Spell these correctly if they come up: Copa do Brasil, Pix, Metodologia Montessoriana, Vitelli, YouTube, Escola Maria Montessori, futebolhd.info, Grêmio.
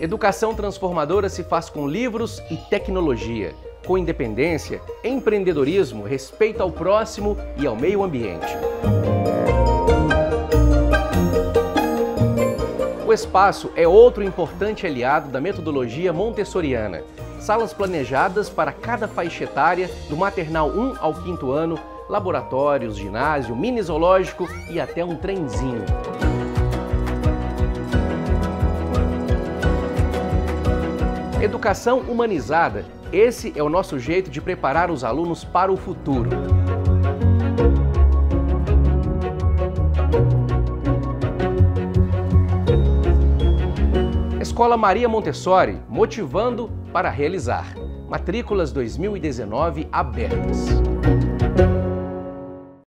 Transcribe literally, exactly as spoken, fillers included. Educação transformadora se faz com livros e tecnologia, com independência, empreendedorismo, respeito ao próximo e ao meio ambiente. O espaço é outro importante aliado da metodologia montessoriana. Salas planejadas para cada faixa etária, do maternal um ao quinto ano, laboratórios, ginásio, mini zoológico e até um trenzinho. Educação humanizada. Esse é o nosso jeito de preparar os alunos para o futuro. Escola Maria Montessori, motivando para realizar. Matrículas dois mil e dezenove abertas.